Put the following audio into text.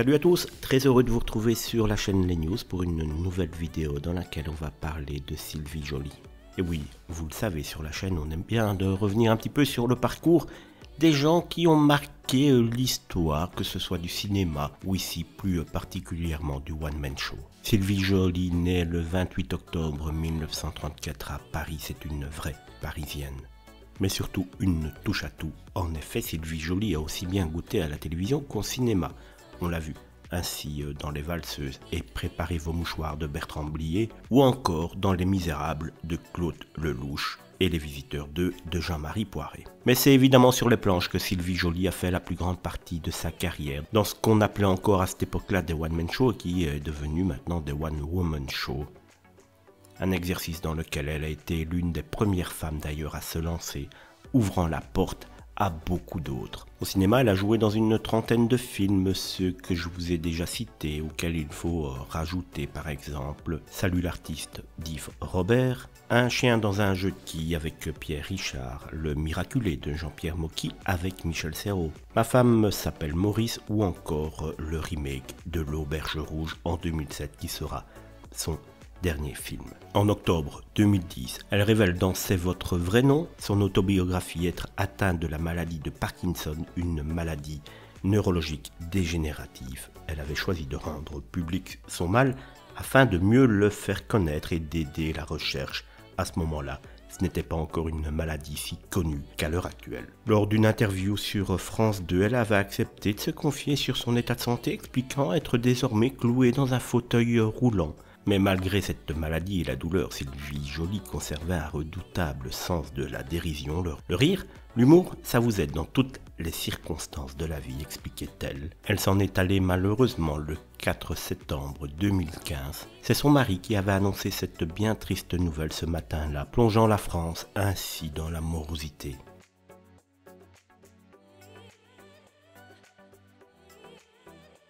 Salut à tous, très heureux de vous retrouver sur la chaîne Les News pour une nouvelle vidéo dans laquelle on va parler de Sylvie Joly. Et oui, vous le savez, sur la chaîne on aime bien de revenir un petit peu sur le parcours des gens qui ont marqué l'histoire, que ce soit du cinéma ou ici plus particulièrement du one-man show. Sylvie Joly naît le 28 octobre 1934 à Paris, c'est une vraie Parisienne. Mais surtout une touche à tout. En effet, Sylvie Joly a aussi bien goûté à la télévision qu'au cinéma. On l'a vu, ainsi dans Les Valseuses et Préparez vos mouchoirs de Bertrand Blier, ou encore dans Les Misérables de Claude Lelouch et Les Visiteurs 2 de Jean-Marie Poiré. Mais c'est évidemment sur les planches que Sylvie Joly a fait la plus grande partie de sa carrière, dans ce qu'on appelait encore à cette époque-là des one-man shows, qui est devenu maintenant des one-woman shows. Un exercice dans lequel elle a été l'une des premières femmes d'ailleurs à se lancer, ouvrant la porte à beaucoup d'autres. Au cinéma, elle a joué dans une trentaine de films, ceux que je vous ai déjà cités, auxquels il faut rajouter par exemple Salut l'artiste d'Yves Robert, Un chien dans un jeu de quilles avec Pierre Richard, Le miraculé de Jean Pierre Mocky avec Michel Serrault, Ma femme s'appelle Maurice ou encore le remake de L'Auberge Rouge en 2007 qui sera son dernier film. En octobre 2010, elle révèle dans C'est votre vrai nom, son autobiographie, être atteinte de la maladie de Parkinson, une maladie neurologique dégénérative. Elle avait choisi de rendre public son mal afin de mieux le faire connaître et d'aider la recherche. À ce moment-là, ce n'était pas encore une maladie si connue qu'à l'heure actuelle. Lors d'une interview sur France 2, elle avait accepté de se confier sur son état de santé, expliquant être désormais clouée dans un fauteuil roulant. Mais malgré cette maladie et la douleur, Sylvie Joly conservait un redoutable sens de la dérision. Le rire, l'humour, ça vous aide dans toutes les circonstances de la vie, expliquait-elle. Elle s'en est allée malheureusement le 4 septembre 2015. C'est son mari qui avait annoncé cette bien triste nouvelle ce matin-là, plongeant la France ainsi dans la morosité.